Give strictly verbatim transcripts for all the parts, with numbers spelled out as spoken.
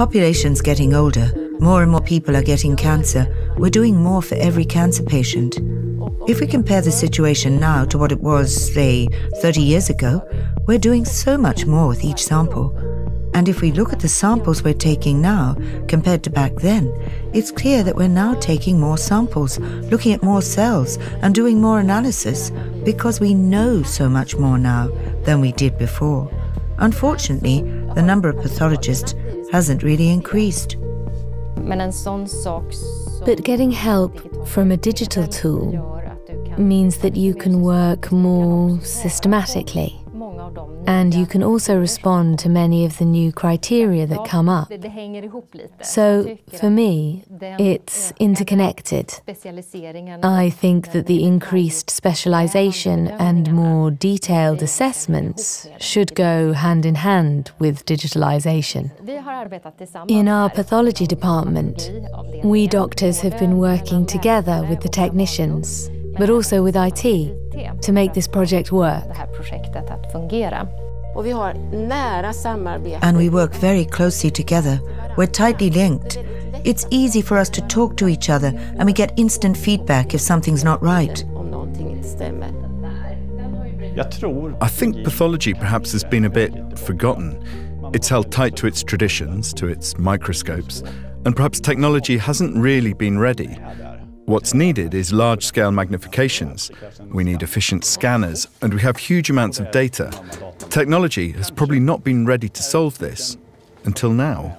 population's getting older, more and more people are getting cancer, we're doing more for every cancer patient. If we compare the situation now to what it was, say, thirty years ago, we're doing so much more with each sample. And if we look at the samples we're taking now compared to back then, it's clear that we're now taking more samples, looking at more cells and doing more analysis because we know so much more now than we did before. Unfortunately, the number of pathologists hasn't really increased. But getting help from a digital tool means that you can work more systematically. And you can also respond to many of the new criteria that come up. So, for me, it's interconnected. I think that the increased specialization and more detailed assessments should go hand in hand with digitalization. In our pathology department, we doctors have been working together with the technicians, but also with I T, to make this project work. And we work very closely together. We're tightly linked. It's easy for us to talk to each other, and we get instant feedback if something's not right. I think pathology perhaps has been a bit forgotten. It's held tight to its traditions, to its microscopes, and perhaps technology hasn't really been ready. What's needed is large-scale magnifications. We need efficient scanners, and we have huge amounts of data. Technology has probably not been ready to solve this until now.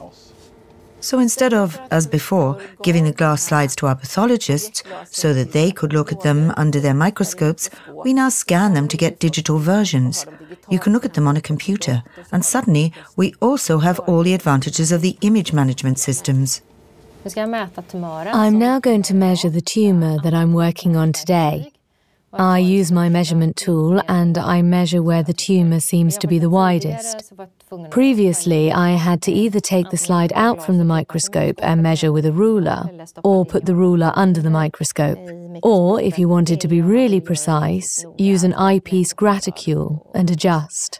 So instead of, as before, giving the glass slides to our pathologists so that they could look at them under their microscopes, we now scan them to get digital versions. You can look at them on a computer, and suddenly we also have all the advantages of the image management systems. I'm now going to measure the tumour that I'm working on today. I use my measurement tool and I measure where the tumour seems to be the widest. Previously, I had to either take the slide out from the microscope and measure with a ruler, or put the ruler under the microscope, or, if you wanted to be really precise, use an eyepiece graticule and adjust.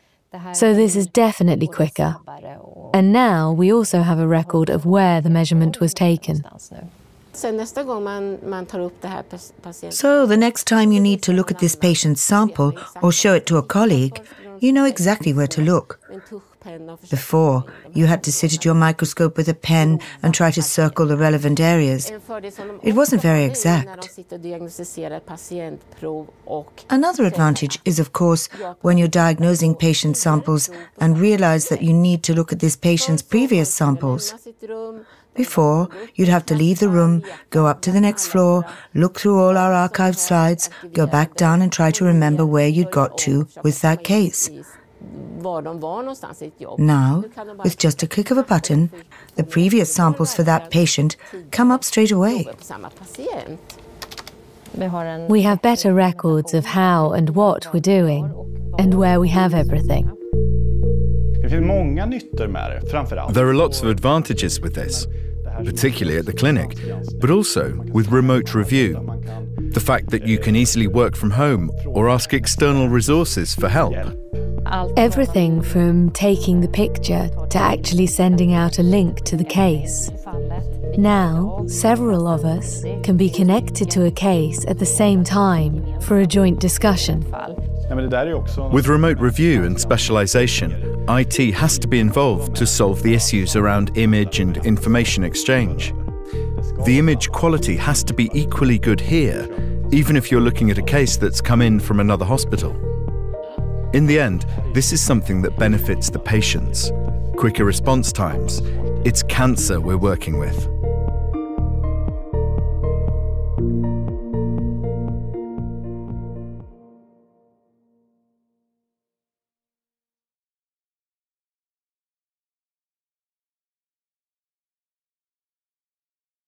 So this is definitely quicker. And now we also have a record of where the measurement was taken. So the next time you need to look at this patient's sample or show it to a colleague, you know exactly where to look. Before, you had to sit at your microscope with a pen and try to circle the relevant areas. It wasn't very exact. Another advantage is, of course, when you're diagnosing patient samples and realize that you need to look at this patient's previous samples. Before, you'd have to leave the room, go up to the next floor, look through all our archived slides, go back down and try to remember where you'd got to with that case. Now, with just a click of a button, the previous samples for that patient come up straight away. We have better records of how and what we're doing, and where we have everything. There are lots of advantages with this, particularly at the clinic, but also with remote review. The fact that you can easily work from home or ask external resources for help. Everything from taking the picture to actually sending out a link to the case. Now, several of us can be connected to a case at the same time for a joint discussion. With remote review and specialization, I T has to be involved to solve the issues around image and information exchange. The image quality has to be equally good here, even if you're looking at a case that's come in from another hospital. In the end, this is something that benefits the patients. Quicker response times. It's cancer we're working with.